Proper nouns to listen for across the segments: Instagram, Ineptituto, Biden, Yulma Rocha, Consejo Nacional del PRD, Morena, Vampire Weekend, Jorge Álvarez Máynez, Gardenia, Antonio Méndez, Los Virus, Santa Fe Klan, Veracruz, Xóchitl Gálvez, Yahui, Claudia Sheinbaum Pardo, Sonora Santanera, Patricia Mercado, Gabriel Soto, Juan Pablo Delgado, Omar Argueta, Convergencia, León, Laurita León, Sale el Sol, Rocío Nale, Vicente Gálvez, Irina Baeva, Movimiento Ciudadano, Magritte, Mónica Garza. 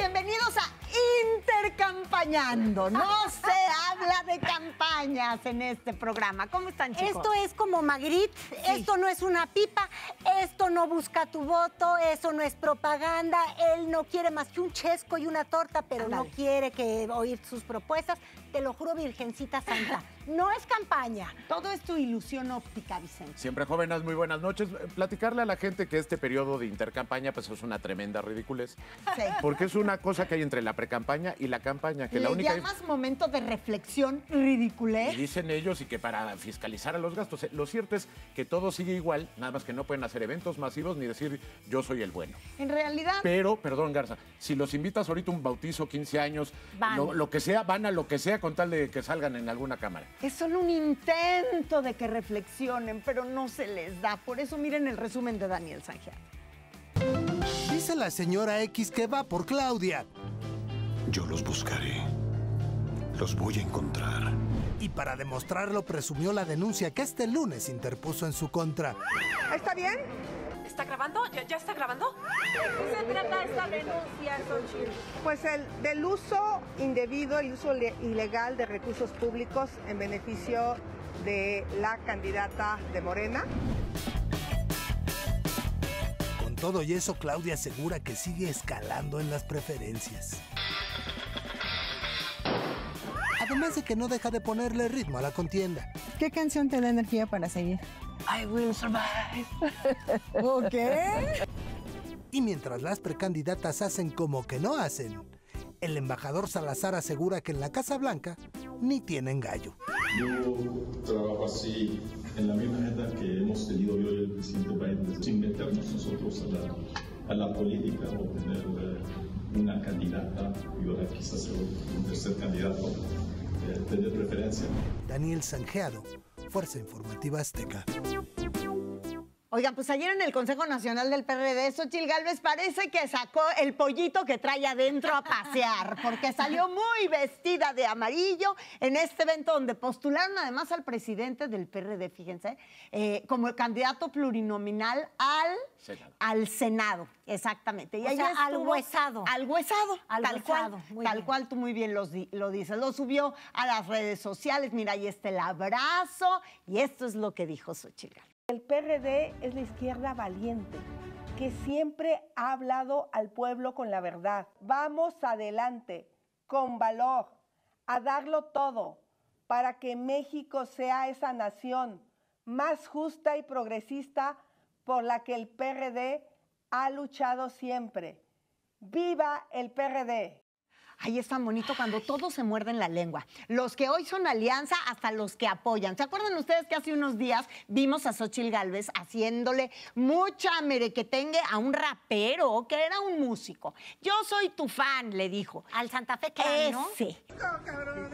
bienvenidos a Intercampañando. No se habla de campañas en este programa. ¿Cómo están, chicos? Esto es como Magritte, esto no es una pipa, esto no busca tu voto, eso no es propaganda. Él no quiere más que un chesco y una torta, pero no quiere que oír sus propuestas. Te lo juro, Virgencita Santa, no es campaña. Todo es tu ilusión óptica, Vicente. Siempre jóvenes, muy buenas noches. Platicarle a la gente que este periodo de intercampaña pues es una tremenda ridiculez. Sí. Porque es una cosa que hay entre la precampaña y la campaña. Que la única... llamas momento de reflexión ridiculez. Y dicen ellos, y que para fiscalizar a los gastos. Lo cierto es que todo sigue igual, nada más que no pueden hacer eventos masivos ni decir yo soy el bueno. En realidad... Pero, perdón, Garza, si los invitas ahorita a un bautizo, 15 años, lo que sea, van a lo que sea con tal de que salgan en alguna cámara. Es solo un intento de que reflexionen, pero no se les da. Por eso miren el resumen de Daniel Sánchez. Dice la señora X que va por Claudia. Yo los buscaré. Los voy a encontrar. Y para demostrarlo presumió la denuncia que este lunes interpuso en su contra. ¿Está bien? ¿Está grabando? ¿Ya está grabando? ¿De qué se trata esta denuncia, Xóchitl? Pues del uso indebido, el uso ilegal de recursos públicos en beneficio de la candidata de Morena. Con todo y eso, Claudia asegura que sigue escalando en las preferencias. Además de que no deja de ponerle ritmo a la contienda. ¿Qué canción te da energía para seguir? I will survive. ¿Ok? Y mientras las precandidatas hacen como que no hacen, el embajador Salazar asegura que en la Casa Blanca ni tienen gallo. Yo trabajo así, en la misma agenda que hemos tenido yo y el presidente Biden, sin meternos nosotros a la política, o tener una candidata y ahora quizás un tercer candidato, tener preferencia. Daniel Sanjeado, Fuerza Informativa Azteca. Oigan, pues ayer en el Consejo Nacional del PRD, Xóchitl Gálvez parece que sacó el pollito que trae adentro a pasear, porque salió muy vestida de amarillo en este evento donde postularon además al presidente del PRD, fíjense, como el candidato plurinominal al Senado. Exactamente. Y ella estuvo al huesado. Al huesado. Tal cual tú muy bien lo dices. Lo subió a las redes sociales. Mira, ahí está el abrazo. Y esto es lo que dijo Xóchitl Gálvez. El PRD es la izquierda valiente, que siempre ha hablado al pueblo con la verdad. Vamos adelante, con valor, a darlo todo, para que México sea esa nación más justa y progresista por la que el PRD ha luchado siempre. ¡Viva el PRD! Ahí es tan bonito cuando todos se muerden la lengua. Los que hoy son alianza hasta los que apoyan. ¿Se acuerdan ustedes que hace unos días vimos a Xóchitl Gálvez haciéndole mucha merequetengue a un rapero que era un músico? Yo soy tu fan, le dijo. Al Santa Fe Klan, ¿no? Sí. No, cabrón.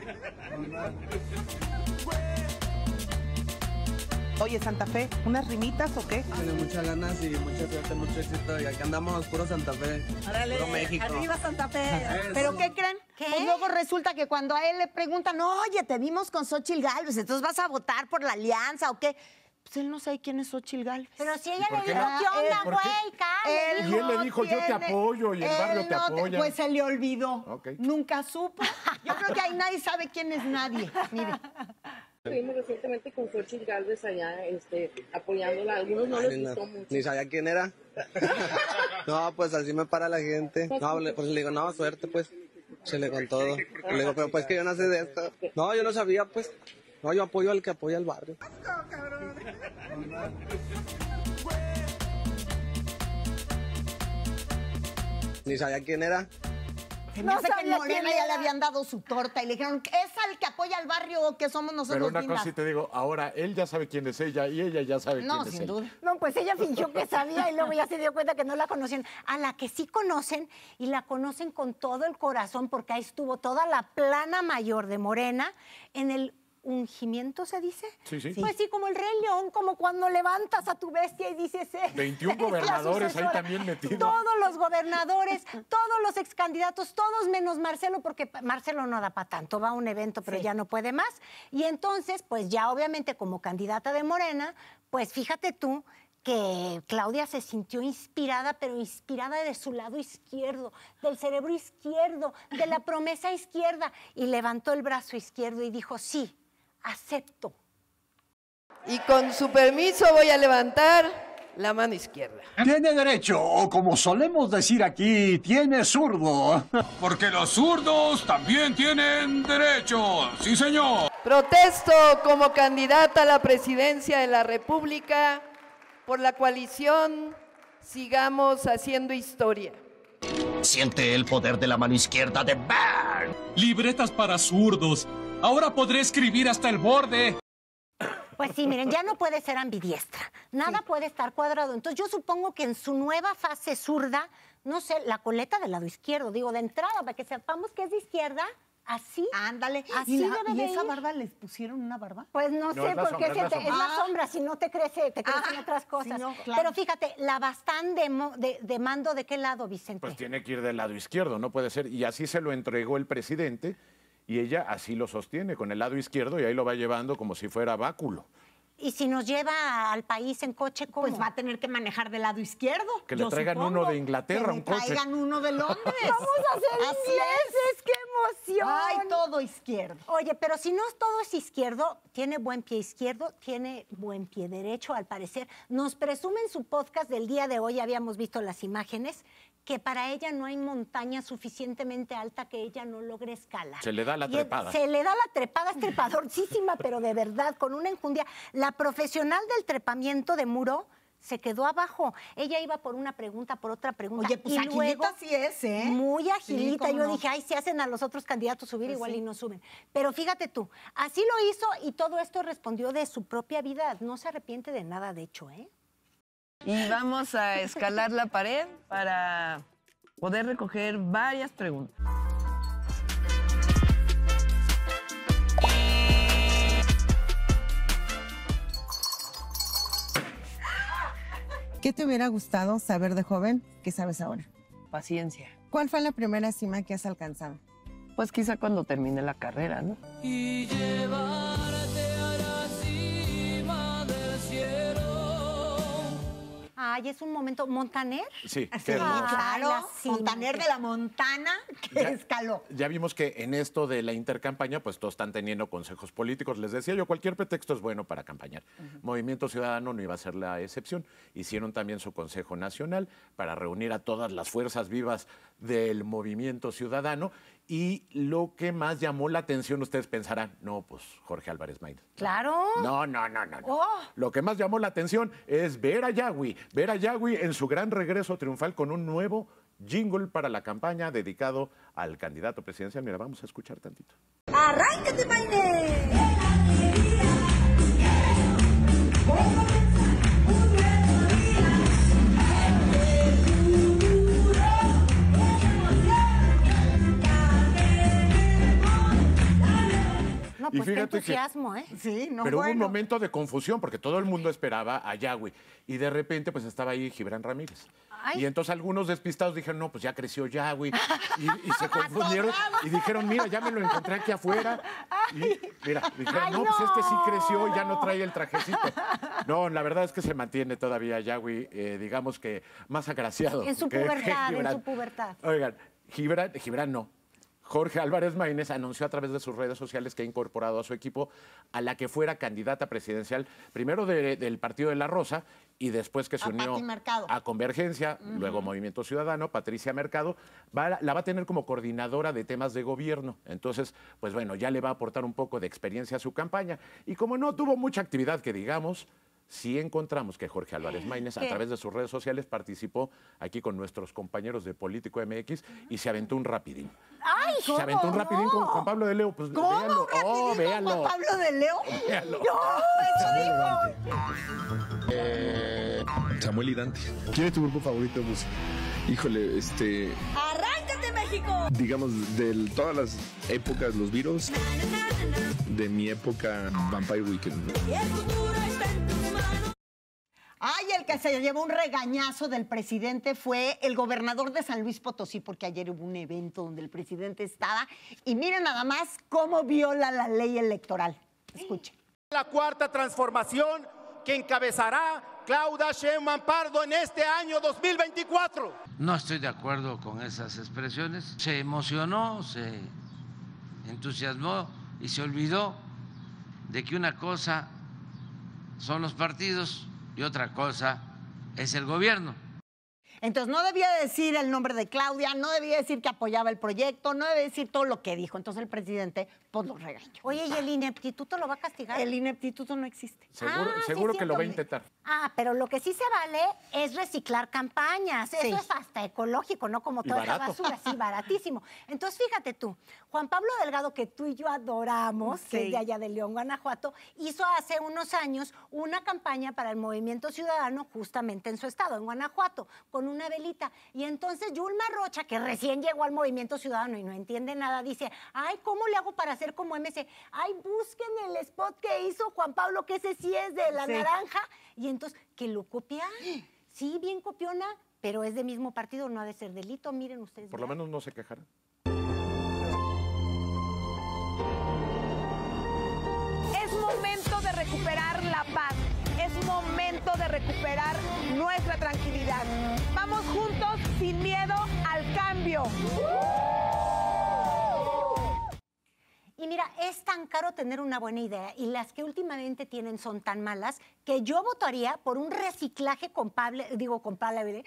Oye, Santa Fe, ¿unas rimitas o qué? Tiene muchas ganas y mucha suerte, mucho éxito. Y aquí andamos puro Santa Fe, ¡Árale! Puro México. ¡Arriba Santa Fe! ¿Pero qué creen? ¿Qué? Pues luego resulta que cuando a él le preguntan, oye, te vimos con Xóchitl Gálvez, entonces vas a votar por la alianza o qué... Pues él no sabe quién es Xóchitl Gálvez. Pero si ella le dijo, ¿qué onda, güey? Cállate. Y él le dijo, yo te apoyo y el barrio te apoya. Pues se le olvidó. Okay. Nunca supo. Yo creo que ahí nadie sabe quién es nadie. Mire. Estuvimos recientemente con Xóchitl Gálvez allá apoyándola. Algunos no les gustó mucho. Ni sabía quién era. No, pues así me para la gente. No, pues le digo, no, suerte, pues. Se le contó todo. Le digo, pero pues que yo no sé de esto. No, yo no sabía, pues. No, yo apoyo al que apoya al barrio. No, cabrón. Ni sabía quién era. No sé que en Morena ya le habían dado su torta y le dijeron, ¿es al que apoya al barrio o que somos nosotros? Pero una lindas? Cosa sí te digo, ahora él ya sabe quién es ella y ella ya sabe quién es ella. No, sin duda. No, pues ella fingió que sabía y luego ya se dio cuenta que no la conocían. A la que sí conocen y la conocen con todo el corazón porque ahí estuvo toda la plana mayor de Morena en el... ¿Ungimiento se dice? Sí, sí. Pues sí, como el Rey León, como cuando levantas a tu bestia y dices... 21 gobernadores ahí también metidos. Todos los gobernadores, todos los excandidatos, todos menos Marcelo, porque Marcelo no da para tanto, va a un evento, pero ya no puede más. Y entonces, pues ya obviamente como candidata de Morena, pues fíjate tú... que Claudia se sintió inspirada, pero inspirada de su lado izquierdo, del cerebro izquierdo, de la promesa izquierda, y levantó el brazo izquierdo y dijo, sí, acepto. Y con su permiso voy a levantar la mano izquierda. Tiene derecho, o como solemos decir aquí, tiene zurdo. Porque los zurdos también tienen derecho, sí señor. Protesto como candidata a la presidencia de la República por la coalición Sigamos Haciendo Historia. Siente el poder de la mano izquierda de Bang. Libretas para zurdos. Ahora podré escribir hasta el borde. Pues sí, miren, ya no puede ser ambidiestra, nada puede estar cuadrado. Entonces yo supongo que en su nueva fase zurda, no sé, la coleta del lado izquierdo, digo, de entrada, para que sepamos que es de izquierda, así. Ándale, así debe de ir. ¿Y esa barba les pusieron una barba? Pues no, sé, porque es la sombra, si no te crece, te crecen otras cosas. Si no, claro. Pero fíjate, la bastán de mando, ¿de qué lado, Vicente? Pues tiene que ir del lado izquierdo, no puede ser, y así se lo entregó el presidente. Y ella así lo sostiene, con el lado izquierdo, y ahí lo va llevando como si fuera báculo. ¿Y si nos lleva al país en coche, cómo? Pues va a tener que manejar del lado izquierdo. Que le traigan uno de Inglaterra, un coche. Que le traigan uno de Londres. ¡Vamos a ser ingleses! ¡Qué emoción! ¡Ay, todo izquierdo! Oye, pero si no todo es izquierdo, tiene buen pie izquierdo, tiene buen pie derecho, al parecer. Nos presume en su podcast del día de hoy, habíamos visto las imágenes, que para ella no hay montaña suficientemente alta que ella no logre escalar. Se le da la trepada. Se le da la trepada, es trepadorcísima, pero de verdad, con una enjundia. La profesional del trepamiento de muro se quedó abajo. Ella iba por una pregunta, por otra pregunta. Oye, pues y agilita luego, sí es, ¿eh? Muy agilita. Sí, yo dije, ay, se hacen a los otros candidatos subir, pues igual sí. Y no suben. Pero fíjate tú, así lo hizo y todo esto respondió de su propia vida. No se arrepiente de nada, de hecho, ¿eh? Y vamos a escalar la pared para poder recoger varias preguntas. ¿Qué te hubiera gustado saber de joven que sabes ahora? Paciencia. ¿Cuál fue la primera cima que has alcanzado? Pues quizá cuando terminé la carrera, ¿no? Y llevarte a la cima del cielo. Ay, es un momento. ¿Montaner? Sí, sí, claro. Montaner de la Montana que ya escaló. Ya vimos que en esto de la intercampaña, pues todos están teniendo consejos políticos. Les decía yo, cualquier pretexto es bueno para campañar. Movimiento Ciudadano no iba a ser la excepción. Hicieron también su Consejo Nacional para reunir a todas las fuerzas vivas del Movimiento Ciudadano. Y lo que más llamó la atención, ustedes pensarán, no, pues Jorge Álvarez Máynez. Claro. No. Oh. Lo que más llamó la atención es ver a Yahui en su gran regreso triunfal con un nuevo jingle para la campaña dedicado al candidato presidencial. Mira, vamos a escuchar tantito. ¡Arráncate, Máynez! No, pues y fíjate que, sí, no, pero bueno, hubo un momento de confusión porque todo el mundo esperaba a Yahui y de repente pues estaba ahí Gibran Ramírez. Ay. Y entonces algunos despistados dijeron, no, pues ya creció Yahui y se confundieron y dijeron, mira, ya me lo encontré aquí afuera. Y mira, dijeron, ay, no, pues este sí creció y ya no trae el trajecito. No, la verdad es que se mantiene todavía Yahui, digamos que más agraciado. En su pubertad, en su pubertad. Oigan, Gibran no. Jorge Álvarez Máynez anunció a través de sus redes sociales que ha incorporado a su equipo a la que fuera candidata presidencial, primero del Partido de la Rosa y después que se unió a Convergencia, luego Movimiento Ciudadano, Patricia Mercado, la va a tener como coordinadora de temas de gobierno. Entonces, pues bueno, ya le va a aportar un poco de experiencia a su campaña. Y como no tuvo mucha actividad, que digamos, sí encontramos que Jorge Álvarez Máynez, a través de sus redes sociales, participó aquí con nuestros compañeros de Político MX y se aventó un rapidín. ¡Ay, cómo! Se aventó un rapidín con Juan Pablo de Leo. Pues, ¿cómo véanlo. Véanlo. ¿Con Juan Pablo de Leo? Véanlo. ¡No! Samuel y Dante. ¿Quién es tu grupo favorito de música? Híjole, ¡Arráncate, México! Digamos, de todas las épocas, Los Virus. De mi época, Vampire Weekend. Ay, el que se llevó un regañazo del presidente fue el gobernador de San Luis Potosí, porque ayer hubo un evento donde el presidente estaba y miren nada más cómo viola la ley electoral. Escuchen. La cuarta transformación que encabezará Claudia Sheinbaum Pardo en este año 2024. No estoy de acuerdo con esas expresiones. Se emocionó, se entusiasmó y se olvidó de que una cosa son los partidos y otra cosa es el gobierno. Entonces no debía decir el nombre de Claudia, no debía decir que apoyaba el proyecto, no debía decir todo lo que dijo. Entonces el presidente pues lo regañó. Oye, ¿y el ineptituto lo va a castigar? El ineptituto no existe. Seguro sí, que lo va a intentar. Ah, pero lo que sí se vale es reciclar campañas. Sí. Eso es hasta ecológico, ¿no? Como toda la basura, sí, baratísimo. Entonces fíjate tú, Juan Pablo Delgado, que tú y yo adoramos, sí, que es de allá de León, Guanajuato, hizo hace unos años una campaña para el Movimiento Ciudadano justamente en su estado, en Guanajuato, con una velita. Y entonces Yulma Rocha, que recién llegó al Movimiento Ciudadano y no entiende nada, dice, ay, ¿cómo le hago para hacer como MC? Ay, busquen el spot que hizo Juan Pablo, que ese sí es de la naranja. Y entonces, que lo copia. Sí, bien copiona, pero es del mismo partido, no ha de ser delito. Miren ustedes. Por lo menos no se quejarán. Es momento de recuperar la paz. Es momento de recuperar nuestra tranquilidad. Vamos juntos sin miedo al cambio. Y mira, es tan caro tener una buena idea y las que últimamente tienen son tan malas que yo votaría por un reciclaje completo de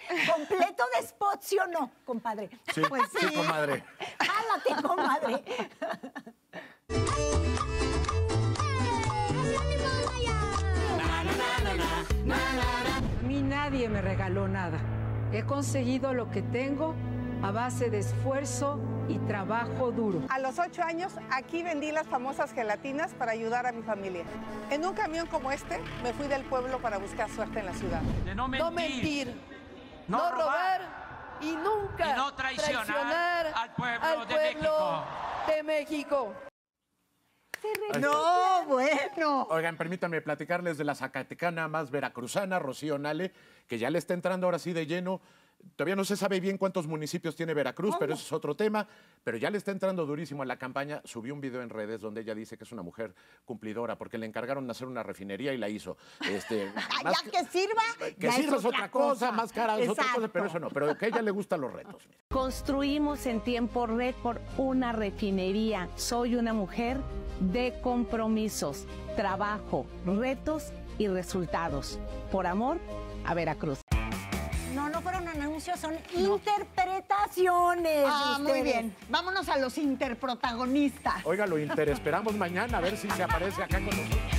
spots, ¿sí o no, compadre? Sí, pues sí, sí, comadre. ¡Jálate, comadre! A mí nadie me regaló nada. He conseguido lo que tengo a base de esfuerzo y trabajo duro. A los 8 años, aquí vendí las famosas gelatinas para ayudar a mi familia. En un camión como este, me fui del pueblo para buscar suerte en la ciudad. De no mentir, no robar y nunca no traicionar al pueblo, de México. No, bueno. Oigan, permítanme platicarles de la zacatecana más veracruzana, Rocío Nale, que ya le está entrando ahora sí de lleno. Todavía no se sabe bien cuántos municipios tiene Veracruz, pero eso es otro tema. Pero ya le está entrando durísimo a la campaña. Subió un video en redes donde ella dice que es una mujer cumplidora porque le encargaron de hacer una refinería y la hizo. Más que sirva. Que sirva es otra cosa, más cara es otra cosa, pero eso no. Pero que a ella le gustan los retos. Mira. Construimos en tiempo récord una refinería. Soy una mujer de compromisos, trabajo, retos y resultados. Por amor a Veracruz. No fueron anuncios, son interpretaciones. Ah, muy bien. Vámonos a los interprotagonistas. Oiga, lo interesperamos mañana a ver si se aparece acá con nosotros.